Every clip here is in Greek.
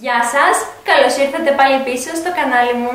Γεια σας! Καλώς ήρθατε πάλι πίσω στο κανάλι μου!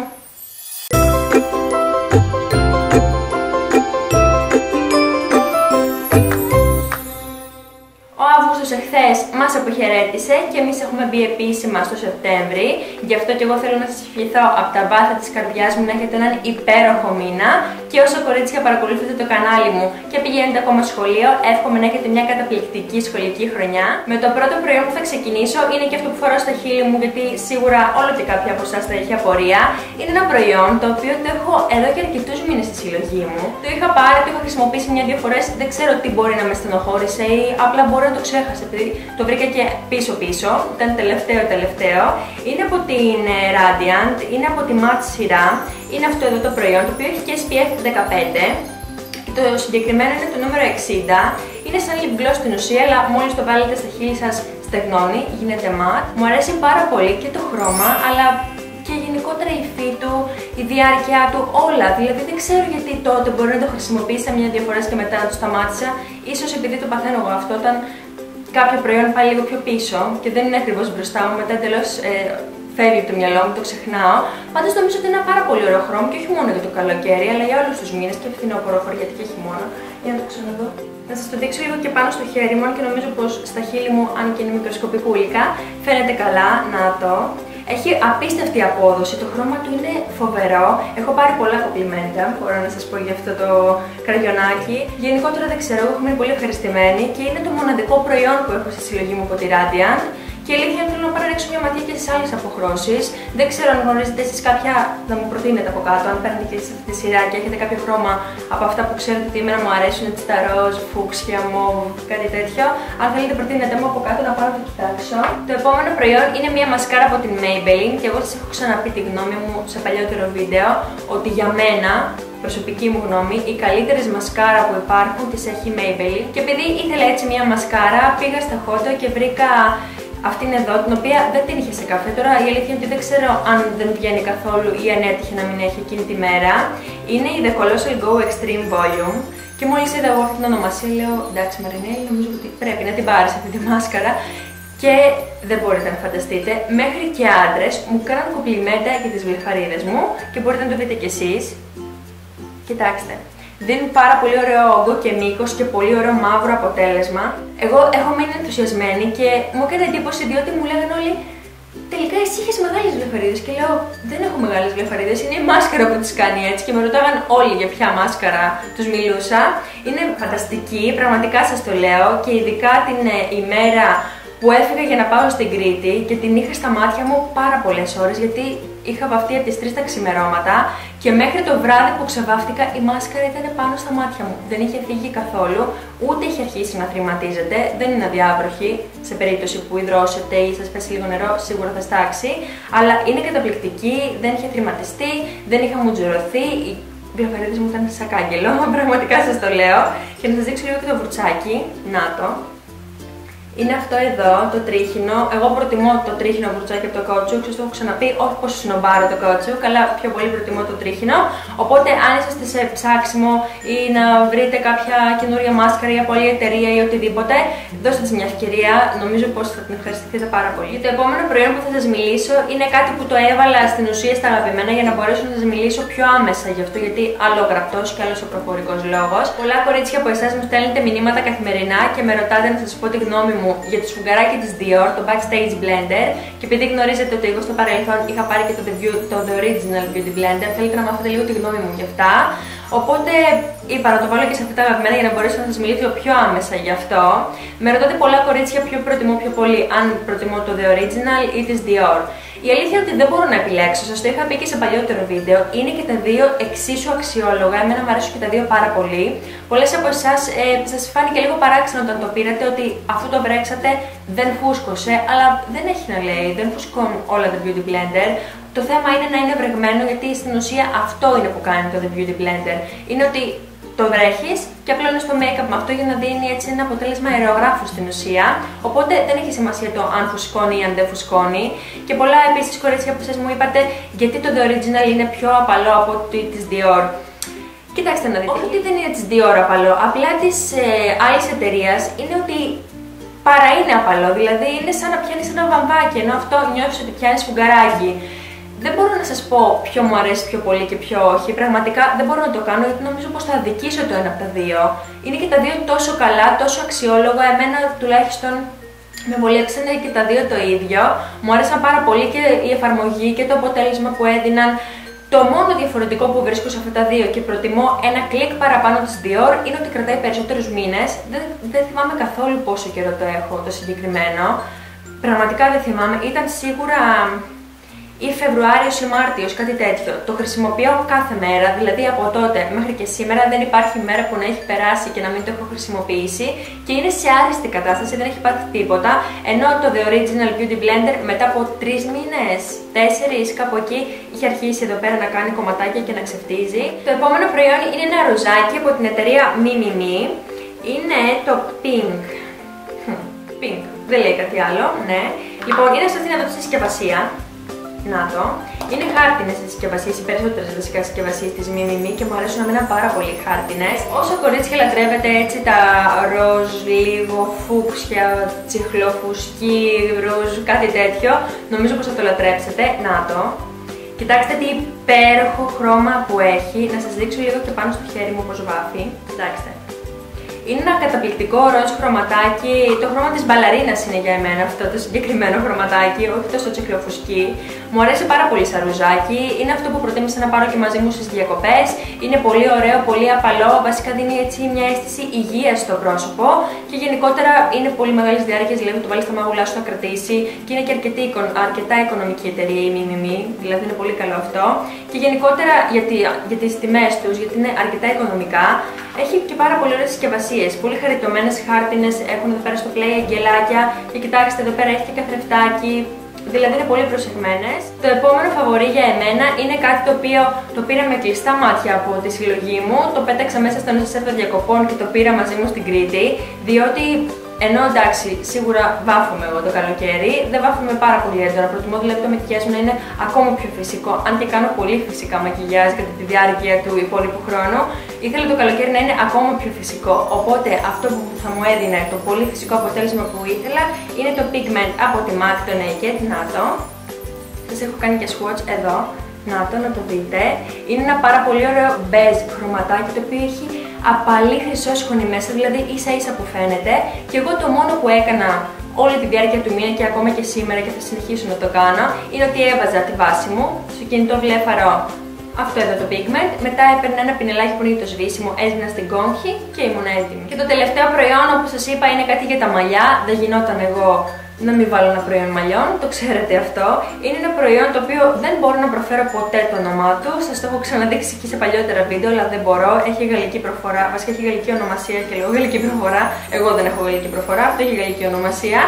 Ο Αύγουστος εχθές μας αποχαιρέτησε και εμείς έχουμε μπει επίσημα στο Σεπτέμβρη. Γι' αυτό και εγώ θέλω να σας ευχηθώ από τα βάθη της καρδιάς μου να έχετε έναν υπέροχο μήνα. Και όσο κορίτσια παρακολουθείτε το κανάλι μου και πηγαίνετε ακόμα σχολείο, εύχομαι να έχετε μια καταπληκτική σχολική χρονιά. Με το πρώτο προϊόν που θα ξεκινήσω είναι και αυτό που φορώ στα χείλη μου, γιατί σίγουρα όλο και κάποια από εσάς θα έχει απορία. Είναι ένα προϊόν το οποίο το έχω εδώ και αρκετούς μήνες στη συλλογή μου. Το είχα πάρει, το είχα χρησιμοποιήσει μια-δύο φορές, δεν ξέρω τι μπορεί να με στενοχώρησε ή απλά μπορεί να το ξέχασα, επειδή το βρήκα και πίσω-πίσω. Ήταν τελευταίο. Είναι από την Radiant, είναι από τη Matshira. Είναι αυτό εδώ το προϊόν, το οποίο έχει και SPF 15. Το συγκεκριμένο είναι το νούμερο 60. Είναι σαν lip gloss στην ουσία, αλλά μόλις το βάλετε στα χείλη σας στεγνώνει, γίνεται ματ. Μου αρέσει πάρα πολύ και το χρώμα, αλλά και γενικότερα η υφή του, η διάρκεια του, όλα. Δηλαδή δεν ξέρω γιατί τότε μπορεί να το χρησιμοποίησα μια-δύο φορές και μετά να το σταμάτησα. Ίσως επειδή το παθαίνω εγώ αυτό, όταν κάποιο προϊόν πάει λίγο πιο πίσω και δεν είναι ακριβώς μπροστά μου, μετά εντελώς φεύγει από το μυαλό μου, το ξεχνάω. Πάντως νομίζω ότι είναι ένα πάρα πολύ ωραίο χρώμα και όχι μόνο για το καλοκαίρι, αλλά για όλους τους μήνες και φθινόπωρο, χωριάτικο και χειμώνα. Για να το ξαναδώ. Να σας το δείξω λίγο και πάνω στο χέρι μου, και νομίζω πως στα χείλη μου, αν και είναι μικροσκοπικούλικα, φαίνεται καλά. Να το. Έχει απίστευτη απόδοση, το χρώμα του είναι φοβερό. Έχω πάρει πολλά κομπλιμέντα, μπορώ να σας πω, για αυτό το κραγιονάκι. Γενικότερα δεν ξέρω, έχω μείνει πολύ ευχαριστημένη και είναι το μοναδικό προϊόν που έχω στη συλλογή μου από τη Radiant. Και αλήθεια θέλω να ρίξω μια ματιά και στις άλλες αποχρώσεις. Δεν ξέρω αν γνωρίζετε εσείς κάποια, να μου προτείνετε από κάτω, αν παίρνετε και σε αυτή τη σειρά και έχετε κάποιο χρώμα από αυτά που ξέρετε ότι εμένα μου αρέσουν, έτσι τα ροζ, φούξια, μόβ, κάτι τέτοιο. Αν θέλετε προτείνετε μου από κάτω να πάω να το κοιτάξω. Το επόμενο προϊόν είναι μια μασκάρα από την Maybelline και εγώ σας έχω ξαναπεί τη γνώμη μου σε παλιότερο βίντεο ότι για μένα, προσωπική μου γνώμη, οι καλύτερες μασκάρα που υπάρχουν τις έχει η Maybelline. Και επειδή ήθελα έτσι μια μασκάρα, πήγα στα Χόντο και βρήκα αυτήν εδώ, την οποία δεν την είχε σε καφέ. Τώρα η αλήθεια είναι ότι δεν ξέρω αν δεν βγαίνει καθόλου ή αν έτυχε να μην έχει εκείνη τη μέρα. Είναι η The Colossal Go Extreme Volume. Και μόλις είδα εγώ αυτή την ονομασία, λέω εντάξει Μαρινέλη, νομίζω ότι πρέπει να την πάρεις αυτή τη μάσκαρα. Και δεν μπορείτε να φανταστείτε, μέχρι και άντρες μου κάναν κομπλιμέντα για τις βλεφαρίδες μου και μπορείτε να το δείτε κι εσείς. Κοιτάξτε. Δίνουν πάρα πολύ ωραίο όγκο και μήκος και πολύ ωραίο μαύρο αποτέλεσμα. Εγώ έχω μείνει ενθουσιασμένη και μου έκανε εντύπωση διότι μου λέγανε όλοι τελικά εσύ είχες μεγάλες βλεφαρίδες και λέω δεν έχω μεγάλες βλεφαρίδες, είναι η μάσκαρα που τις κάνει έτσι και με ρωτάγαν όλοι για ποια μάσκαρα τους μιλούσα. Είναι φανταστική, πραγματικά σας το λέω και ειδικά την ημέρα που έφυγα για να πάω στην Κρήτη και την είχα στα μάτια μου πάρα πολλές ώρες γιατί είχα βαφτεί από τις 3 τα ξημερώματα και μέχρι το βράδυ που ξεβάφτηκα η μάσκαρα ήταν πάνω στα μάτια μου. Δεν είχε φύγει καθόλου, ούτε είχε αρχίσει να θρηματίζεται, δεν είναι αδιάβροχη. Σε περίπτωση που υδρώσετε ή σας πέσει λίγο νερό, σίγουρα θα στάξει. Αλλά είναι καταπληκτική, δεν είχε θρηματιστεί, δεν είχα μουτζουρωθεί. Οι βλεφαρίδες μου ήταν σακάγγελο, πραγματικά σας το λέω. Και να σας δείξω λίγο και το βουρτσάκι. Να το. Είναι αυτό εδώ το τρίχινο. Εγώ προτιμώ το τρίχινο βουρτσάκι από το κάουτσουκ. Σας το έχω ξαναπεί, όχι πως σνομπάρω το κάουτσουκ, αλλά πιο πολύ προτιμώ το τρίχινο. Οπότε, αν είσαστε σε ψάξιμο ή να βρείτε κάποια καινούρια μάσκαρα ή από άλλη εταιρεία ή οτιδήποτε, δώστε της μια ευκαιρία. Νομίζω πως θα την ευχαριστηθείτε πάρα πολύ. Το επόμενο προϊόν που θα σας μιλήσω είναι κάτι που το έβαλα στην ουσία στα αγαπημένα για να μπορέσω να σας μιλήσω πιο άμεσα γι' αυτό, γιατί άλλο γραπτός και άλλο ο προφορικός λόγος. Πολλά κορίτσια από εσάς μου στέλνετε μηνύματα καθημερινά και με ρωτάτε να σας πω τη γνώμη μου για το σφουγγαράκι της Dior, το Backstage Blender. Και επειδή γνωρίζετε ότι εγώ στο παρελθόν είχα πάρει και το The Original Beauty Blender, θέλετε να μάθετε λίγο τη γνώμη μου γι' αυτά. Οπότε είπα να το βάλω και σε αυτά τα αγαπημένα για να μπορέσω να σας μιλήσω πιο άμεσα γι' αυτό. Με ρωτάτε πολλά κορίτσια ποιο προτιμώ πιο πολύ, αν προτιμώ το The Original ή της Dior. Η αλήθεια είναι ότι δεν μπορώ να επιλέξω, σας το είχα πει και σε παλιότερο βίντεο. Είναι και τα δύο εξίσου αξιόλογα, εμένα μου αρέσουν και τα δύο πάρα πολύ. Πολλές από εσάς σας φάνηκε λίγο παράξενο όταν το πήρατε ότι αφού το βρέξατε δεν φούσκωσε, αλλά δεν έχει να λέει, δεν φουσκώνουν όλα τα Beauty Blender. Το θέμα είναι να είναι βρεγμένο, γιατί στην ουσία αυτό είναι που κάνει το The Beauty Blender. Είναι ότι το βρέχεις και απλώνεις το make-up με αυτό για να δίνει έτσι ένα αποτέλεσμα αερογράφου στην ουσία. Οπότε δεν έχει σημασία το αν φουσκώνει ή αν δεν φουσκώνει. Και πολλά επίσης κορίτσια που σας μου είπατε γιατί το The Original είναι πιο απαλό από το της Dior. Κοιτάξτε να δείτε, όχι ότι δεν είναι της Dior απαλό, απλά της άλλης εταιρείας είναι ότι παρά είναι απαλό, δηλαδή είναι σαν να πιάνεις ένα βαμβάκι, ενώ αυτό νιώθεις ότι πιάνεις φουγγαράκι. Δεν μπορώ να σας πω ποιο μου αρέσει πιο πολύ και ποιο όχι, πραγματικά δεν μπορώ να το κάνω γιατί νομίζω πως θα αδικήσω το ένα από τα δύο. Είναι και τα δύο τόσο καλά, τόσο αξιόλογα, εμένα τουλάχιστον με βολέψανε και τα δύο το ίδιο. Μου άρεσαν πάρα πολύ και η εφαρμογή και το αποτέλεσμα που έδιναν. Το μόνο διαφορετικό που βρίσκω σε αυτά τα δύο και προτιμώ ένα κλικ παραπάνω της Dior είναι ότι κρατάει περισσότερους μήνες. Δεν θυμάμαι καθόλου πόσο καιρό το έχω το συγκεκριμένο. Πραγματικά δεν θυμάμαι. Ήταν σίγουρα ή Φεβρουάριος ή Μάρτιος, κάτι τέτοιο. Το χρησιμοποιώ κάθε μέρα, δηλαδή από τότε μέχρι και σήμερα δεν υπάρχει μέρα που να έχει περάσει και να μην το έχω χρησιμοποιήσει και είναι σε άριστη κατάσταση, δεν έχει πάθει τίποτα, ενώ το The Original Beauty Blender μετά από 3 μήνες, 4 κάπου εκεί, είχε αρχίσει εδώ πέρα να κάνει κομματάκια και να ξεφτίζει. Το επόμενο προϊόν είναι ένα ροζάκι από την εταιρεία MeMeMe. Είναι το pink. Pink, δεν λέει κάτι άλλο, ναι. Λοιπόν, είναι σε αυτή να δω τη συσκευασία. Να το. Είναι χάρτινες οι συσκευασίες, οι περισσότερες βασικά συσκευασίες της MeMeMe και μου αρέσουν να μείναν πάρα πολύ χάρτινες. Όσο κορίτσια λατρεύετε έτσι τα ροζ, λίγο φούξια, τσιχλοφουσκί, ροζ, κάτι τέτοιο, νομίζω πως θα το λατρέψετε. Να το. Κοιτάξτε τι υπέροχο χρώμα που έχει. Να σας δείξω λίγο και πάνω στο χέρι μου πως βάφει. Κοιτάξτε. Είναι ένα καταπληκτικό ροζ χρωματάκι, το χρώμα της μπαλαρίνας είναι για εμένα αυτό το συγκεκριμένο χρωματάκι, όχι τόσο τσιχλοφουσκί. Μου αρέσει πάρα πολύ σαν ροζάκι, είναι αυτό που προτίμησα να πάρω και μαζί μου στις διακοπές. Είναι πολύ ωραίο, πολύ απαλό, βασικά δίνει έτσι μια αίσθηση υγείας στο πρόσωπο και γενικότερα είναι πολύ μεγάλη διάρκεια, δηλαδή το βάλεις στα μαγουλά σου, θα κρατήσει και είναι και αρκετά οικονομική εταιρεία η MeMeMe, δηλαδή είναι πολύ καλό αυτό. Και γενικότερα για τις τιμές τους, γιατί είναι αρκετά οικονομικά, έχει και πάρα πολύ ωραίες συσκευασίες. Πολύ χαριτωμένες χάρτινες, έχουν εδώ πέρα στο πλέι αγγελάκια και κοιτάξτε εδώ πέρα έχει και καθρεφτάκι. Δηλαδή είναι πολύ προσεγμένες. Το επόμενο φαβορί για εμένα είναι κάτι το οποίο το πήρα με κλειστά μάτια από τη συλλογή μου. Το πέταξα μέσα στον νοσοσέρ των διακοπών και το πήρα μαζί μου στην Κρήτη. Διότι ενώ εντάξει σίγουρα βάφουμε εγώ το καλοκαίρι, δεν βάφουμε πάρα πολύ έντονα. Προτιμώ δηλαδή το μακιγιάζ να είναι ακόμα πιο φυσικό. Αν και κάνω πολύ φυσικά μακιγιάζ κατά τη διάρκεια του υπόλοιπου χρόνου, ήθελα το καλοκαίρι να είναι ακόμα πιο φυσικό. Οπότε αυτό που θα μου έδινε το πολύ φυσικό αποτέλεσμα που ήθελα είναι το pigment από τη MAC, το Naked. Να το. Σας έχω κάνει και swatch εδώ. Να το, να το δείτε. Είναι ένα πάρα πολύ ωραίο beige χρωματάκι το οποίο έχει απαλή χρυσόσχονη μέσα, δηλαδή ίσα ίσα που φαίνεται. Και εγώ το μόνο που έκανα όλη τη διάρκεια του μήνα και ακόμα και σήμερα και θα συνεχίσω να το κάνω είναι ότι έβαζα τη βάση μου στο κινητό βλέφαρο. Αυτό εδώ το pigment, μετά έπαιρνα ένα πινελάκι που είναι το σβήσιμο, έσβηνα στην κόγχη και ήμουν έτοιμη. Και το τελευταίο προϊόν, όπως σας είπα, είναι κάτι για τα μαλλιά. Δεν γινόταν εγώ να μην βάλω ένα προϊόν μαλλιών, το ξέρετε αυτό. Είναι ένα προϊόν το οποίο δεν μπορώ να προφέρω ποτέ το όνομά του. Σας το έχω ξαναδείξει και σε παλιότερα βίντεο, αλλά δεν μπορώ. Έχει γαλλική προφορά, βασικά έχει γαλλική ονομασία και λέω γαλλική προφορά. Εγώ δεν έχω γαλλική προφορά, αυτό έχει γαλλική ονομασία.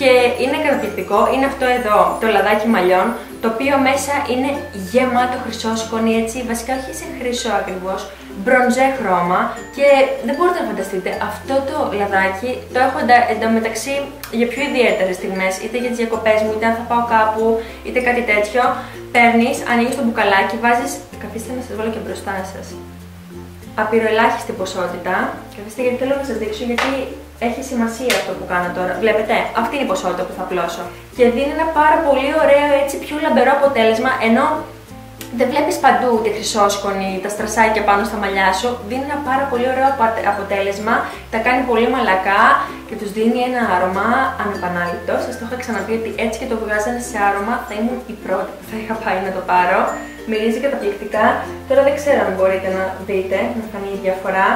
Και είναι καταπληκτικό, είναι αυτό εδώ το λαδάκι μαλλιών, το οποίο μέσα είναι γεμάτο χρυσόσκονη, έτσι, βασικά όχι σε χρυσό ακριβώς, μπρονζέ χρώμα και δεν μπορείτε να φανταστείτε, αυτό το λαδάκι το έχω εντωμεταξύ για πιο ιδιαίτερες στιγμές, είτε για τις διακοπές μου, είτε αν θα πάω κάπου, είτε κάτι τέτοιο, παίρνεις, ανοίγεις το μπουκαλάκι, βάζεις, καθίστε να σας βάλω και μπροστά σας, απειροελάχιστη ποσότητα, καθίστε γιατί θέλω να σας δείξω γιατί έχει σημασία αυτό που κάνω τώρα. Βλέπετε, αυτή είναι η ποσότητα που θα πλώσω. Και δίνει ένα πάρα πολύ ωραίο, έτσι πιο λαμπερό αποτέλεσμα, ενώ δεν βλέπεις παντού τη χρυσόσκονη, τα στρασάκια πάνω στα μαλλιά σου. Δίνει ένα πάρα πολύ ωραίο αποτέλεσμα, τα κάνει πολύ μαλακά και τους δίνει ένα άρωμα ανεπανάληπτο. Σας το είχα ξαναπεί ότι έτσι και το βγάζανε σε άρωμα, θα ήμουν η πρώτη που θα είχα πάει να το πάρω. Μυρίζει καταπληκτικά. Τώρα δεν ξέρω αν μπορείτε να δείτε, να φανεί η διαφορά.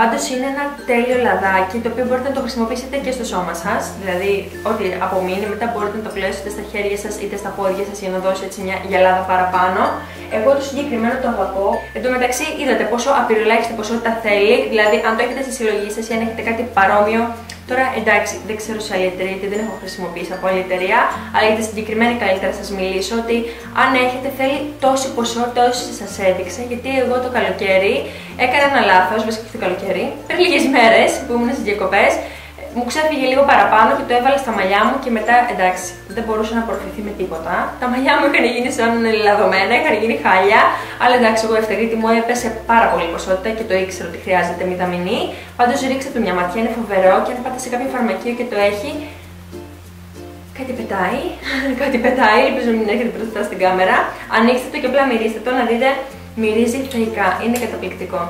Πάντως είναι ένα τέλειο λαδάκι το οποίο μπορείτε να το χρησιμοποιήσετε και στο σώμα σας. Δηλαδή, ό,τι απομείνει μετά μπορείτε να το πλέξετε στα χέρια σας είτε στα πόδια σας για να δώσει έτσι μια γυαλάδα παραπάνω. Εγώ το συγκεκριμένο το αγαπώ. Εν τω μεταξύ, είδατε πόσο απειροελάχιστη ποσότητα θέλει. Δηλαδή, αν το έχετε στη συλλογή σας ή αν έχετε κάτι παρόμοιο. Τώρα εντάξει, δεν ξέρω σε άλλη εταιρεία, γιατί δεν έχω χρησιμοποιήσει από άλλη εταιρεία, αλλά για τη συγκεκριμένη καλύτερα σας μιλήσω ότι αν έχετε θέλει τόση ποσότητα όση σας έδειξα, γιατί εγώ το καλοκαίρι έκανα ένα λάθος, βασικά το καλοκαίρι, πριν λίγες μέρες που ήμουν στις διακοπές, μου ξέφυγε λίγο παραπάνω και το έβαλα στα μαλλιά μου και μετά εντάξει, δεν μπορούσε να απορροφηθεί με τίποτα. Τα μαλλιά μου είχαν γίνει σαν λαδωμένα, είχαν γίνει χάλια, αλλά εντάξει, εγώ ευθερίτη μου έπεσε πάρα πολύ ποσότητα και το ήξερα ότι χρειάζεται μηταμινή. Πάντως ρίξτε του μια ματιά, είναι φοβερό και αν πάτε σε κάποιο φαρμακείο και το έχει, κάτι πετάει, κάτι πετάει, ελπίζω μην έρχεται μπροστά στην κάμερα. Ανοίξτε το και απλά μυρίστε το, να δείτε, μυρίζει θεϊκά, είναι καταπληκτικό.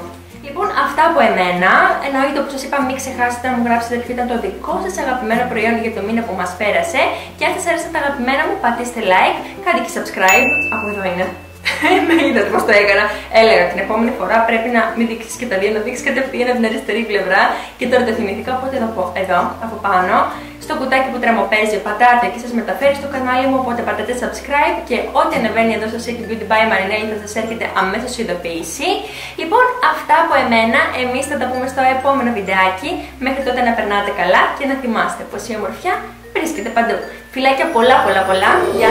Λοιπόν, αυτά από εμένα. Εννοείται όπως σας είπα, μην ξεχάσετε να μου γράψετε ποιο ήταν το δικό σας αγαπημένο προϊόν για το μήνα που μας πέρασε. Και αν σας άρεσαν τα αγαπημένα μου, πατήστε like, κάντε και subscribe. Από εδώ είναι. Με είδατε πώς το έκανα. Έλεγα την επόμενη φορά πρέπει να μην δείξεις και τα δύο, να δείξεις κατευθείαν από την αριστερή πλευρά. Και τώρα το θυμηθήκα, οπότε θα πω εδώ, από πάνω. Στο κουτάκι που τρεμοπαίζει, πατάτε και σας μεταφέρει στο κανάλι μου. Οπότε πατάτε subscribe και ό,τι ανεβαίνει εδώ στο Chic Beauty by Marinelli θα σας έρχεται αμέσως ειδοποίηση. Λοιπόν, αυτά από εμένα. Εμείς θα τα πούμε στο επόμενο βιντεάκι. Μέχρι τότε να περνάτε καλά και να θυμάστε πως η ομορφιά βρίσκεται παντού. Φιλάκια πολλά πολλά πολλά. Γεια